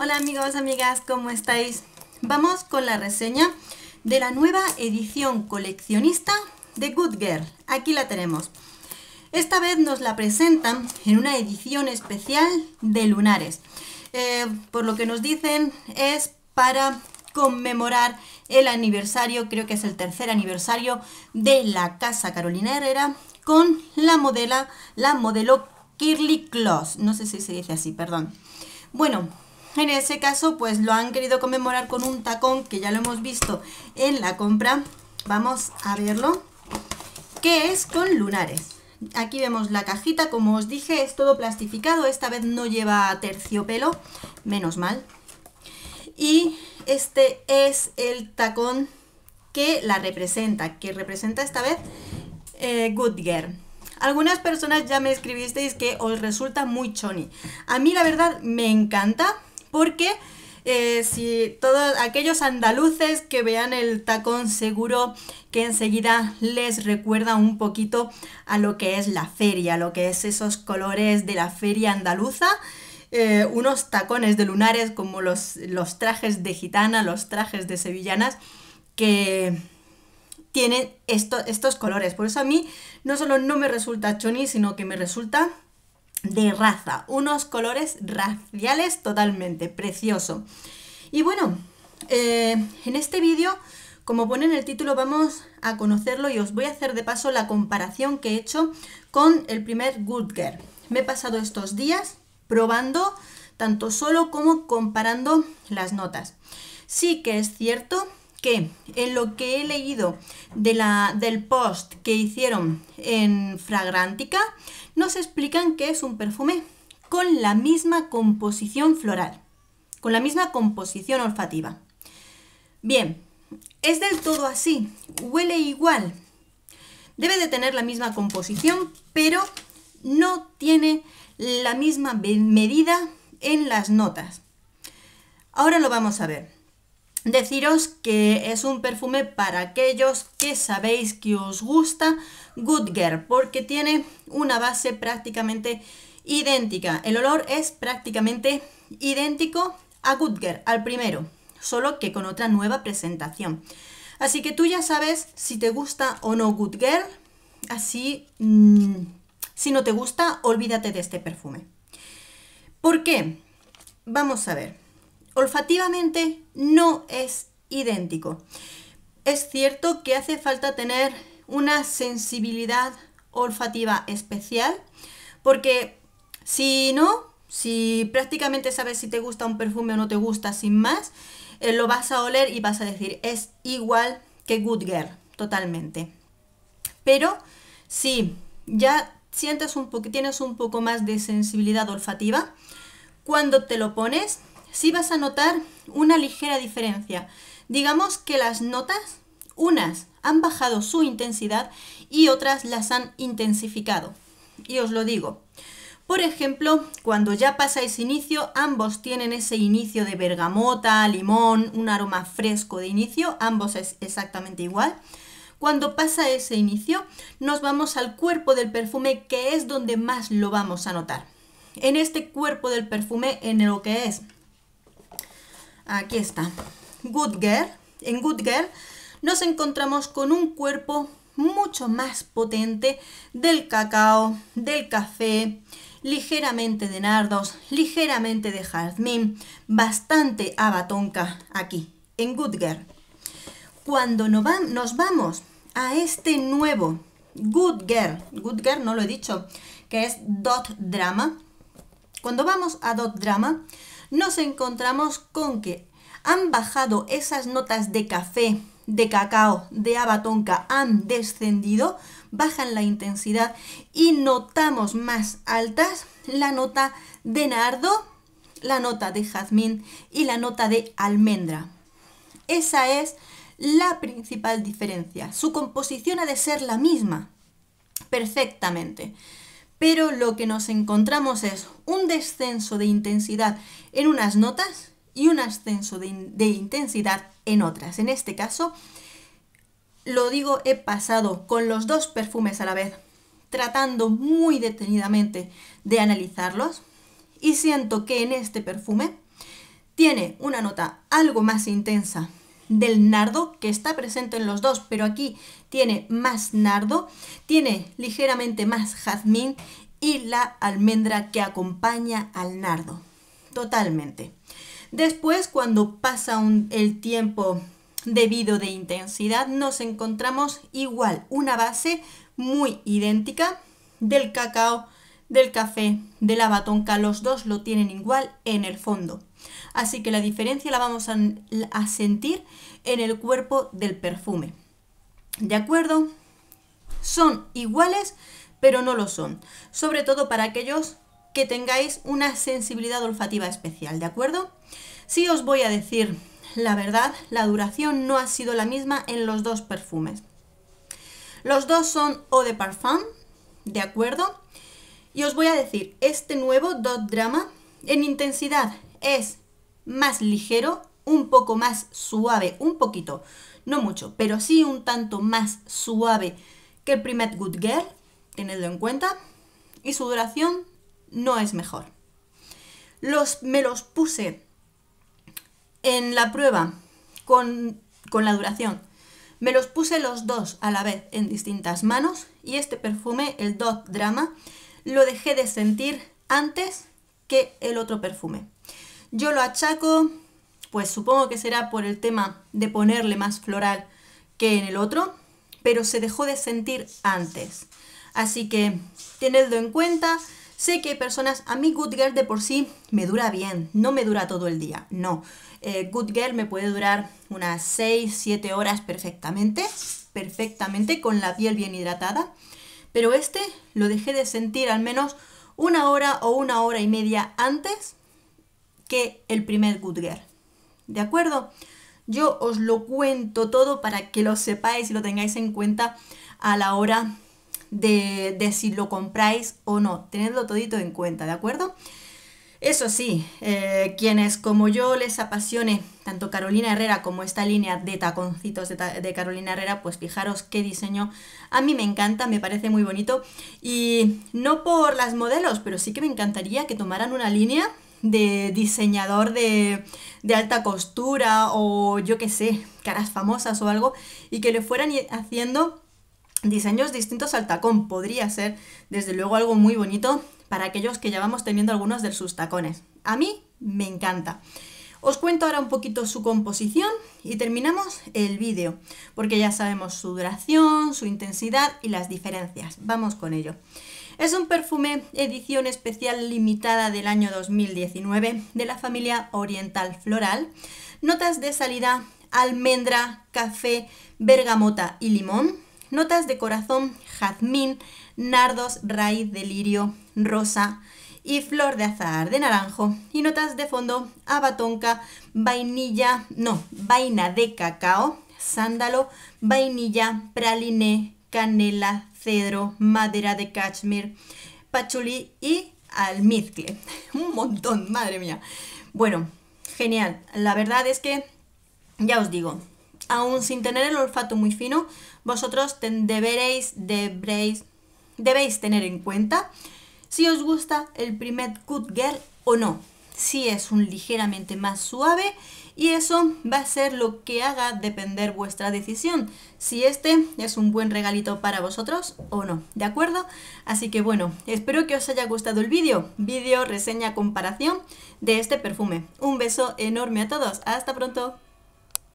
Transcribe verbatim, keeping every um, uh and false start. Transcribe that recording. Hola amigos, amigas, ¿cómo estáis? Vamos con la reseña de la nueva edición coleccionista de Good Girl. Aquí la tenemos. Esta vez nos la presentan en una edición especial de lunares. Eh, por lo que nos dicen es para conmemorar el aniversario, creo que es el tercer aniversario de la casa Carolina Herrera con la modela, la modelo Kirly Kloss. No sé si se dice así, perdón. Bueno, en ese caso pues lo han querido conmemorar con un tacón que ya lo hemos visto en la compra. Vamos a verlo, que es con lunares. Aquí vemos la cajita, como os dije, es todo plastificado, esta vez no lleva terciopelo, menos mal. Y este es el tacón que la representa, que representa esta vez eh, Good Girl. Algunas personas ya me escribisteis que os resulta muy choni. A mí la verdad me encanta porque eh, si todos aquellos andaluces que vean el tacón seguro que enseguida les recuerda un poquito a lo que es la feria, lo que es esos colores de la feria andaluza. Eh, unos tacones de lunares como los, los trajes de gitana, los trajes de sevillanas que tienen esto, estos colores. Por eso a mí no solo no me resulta choni, sino que me resulta de raza, unos colores raciales totalmente, precioso. Y bueno, eh, en este vídeo, como pone en el título, vamos a conocerlo y os voy a hacer de paso la comparación que he hecho con el primer Good Girl. Me he pasado estos días probando tanto solo como comparando las notas. Sí que es cierto que en lo que he leído de la, del post que hicieron en Fragrántica, nos explican que es un perfume con la misma composición floral, con la misma composición olfativa. Bien, ¿es del todo así? ¿Huele igual? Debe de tener la misma composición, pero no tiene la misma medida en las notas. Ahora lo vamos a ver. Deciros que es un perfume para aquellos que sabéis que os gusta Good Girl, porque tiene una base prácticamente idéntica. El olor es prácticamente idéntico a Good Girl, al primero, solo que con otra nueva presentación. Así que tú ya sabes si te gusta o no Good Girl. Así... Mmm, Si no te gusta, olvídate de este perfume. ¿Por qué? Vamos a ver. Olfativamente no es idéntico. Es cierto que hace falta tener una sensibilidad olfativa especial, porque si no, si prácticamente sabes si te gusta un perfume o no te gusta sin más, eh, lo vas a oler y vas a decir, es igual que Good Girl, totalmente. Pero si ya sientes un poco, tienes un poco más de sensibilidad olfativa, cuando te lo pones sí vas a notar una ligera diferencia. Digamos que las notas, unas han bajado su intensidad y otras las han intensificado. Y os lo digo, por ejemplo, cuando ya pasáis inicio, ambos tienen ese inicio de bergamota, limón, un aroma fresco de inicio, ambos es exactamente igual. Cuando pasa ese inicio, nos vamos al cuerpo del perfume, que es donde más lo vamos a notar. En este cuerpo del perfume, en lo que es, aquí está, Good Girl, en Good Girl nos encontramos con un cuerpo mucho más potente del cacao, del café, ligeramente de nardos, ligeramente de jazmín, bastante abatonca aquí, en Good Girl. Cuando nos vamos a este nuevo Good Girl, Good Girl no lo he dicho, que es Dot Drama, cuando vamos a Dot Drama nos encontramos con que han bajado esas notas de café, de cacao, de abatonca, han descendido, bajan la intensidad y notamos más altas la nota de nardo, la nota de jazmín y la nota de almendra. Esa es la principal diferencia. Su composición ha de ser la misma, perfectamente. Pero lo que nos encontramos es un descenso de intensidad en unas notas y un ascenso de, in de intensidad en otras. En este caso, lo digo, he pasado con los dos perfumes a la vez, tratando muy detenidamente de analizarlos, y siento que en este perfume tiene una nota algo más intensa del nardo, que está presente en los dos, pero aquí tiene más nardo, tiene ligeramente más jazmín y la almendra que acompaña al nardo, totalmente. Después, cuando pasa un, el tiempo debido de intensidad, nos encontramos igual una base muy idéntica del cacao, del café, de la batonca, los dos lo tienen igual en el fondo. Así que la diferencia la vamos a, a sentir en el cuerpo del perfume. ¿De acuerdo? Son iguales, pero no lo son. Sobre todo para aquellos que tengáis una sensibilidad olfativa especial, ¿de acuerdo? Sí os voy a decir la verdad, la duración no ha sido la misma en los dos perfumes. Los dos son eau de parfum, ¿de acuerdo? Y os voy a decir, este nuevo Dot Drama en intensidad es más ligero, un poco más suave, un poquito, no mucho, pero sí un tanto más suave que el primer Good Girl, tenedlo en cuenta, y su duración no es mejor. Los, me los puse en la prueba con, con la duración, me los puse los dos a la vez en distintas manos, y este perfume, el Dot Drama, lo dejé de sentir antes que el otro perfume. Yo lo achaco, pues supongo que será por el tema de ponerle más floral que en el otro, pero se dejó de sentir antes. Así que tenedlo en cuenta. Sé que hay personas, a mí Good Girl de por sí me dura bien, no me dura todo el día, no. Eh, Good Girl me puede durar unas seis siete horas perfectamente, perfectamente, con la piel bien hidratada, pero este lo dejé de sentir al menos una hora o una hora y media antes que el primer Good Girl, ¿de acuerdo? Yo os lo cuento todo para que lo sepáis y lo tengáis en cuenta a la hora De, de si lo compráis o no, tenedlo todito en cuenta, ¿de acuerdo? Eso sí, eh, quienes como yo les apasione tanto Carolina Herrera como esta línea de taconcitos de, ta de Carolina Herrera, pues fijaros qué diseño, a mí me encanta, me parece muy bonito, y no por las modelos, pero sí que me encantaría que tomaran una línea de diseñador de, de alta costura, o yo qué sé, caras famosas o algo, y que le fueran haciendo diseños distintos al tacón. Podría ser desde luego algo muy bonito para aquellos que ya vamos teniendo algunos de sus tacones. A mí me encanta. Os cuento ahora un poquito su composición y terminamos el vídeo, porque ya sabemos su duración, su intensidad y las diferencias. Vamos con ello. Es un perfume edición especial limitada del año dos mil diecinueve de la familia Oriental Floral. Notas de salida: almendra, café, bergamota y limón. Notas de corazón: jazmín, nardos, raíz de lirio, rosa y flor de azahar de naranjo. Y notas de fondo: abatonca, vainilla, no, vaina de cacao, sándalo, vainilla, praliné, canela, cedro, madera de cachemir, pachulí y almizcle. Un montón, madre mía. Bueno, genial. La verdad es que, ya os digo, aún sin tener el olfato muy fino, vosotros ten, deberéis, deberéis, debéis tener en cuenta si os gusta el primer Good Girl o no. Si es un ligeramente más suave, y eso va a ser lo que haga depender vuestra decisión, si este es un buen regalito para vosotros o no, ¿de acuerdo? Así que bueno, espero que os haya gustado el vídeo, vídeo, reseña, comparación de este perfume. Un beso enorme a todos, hasta pronto.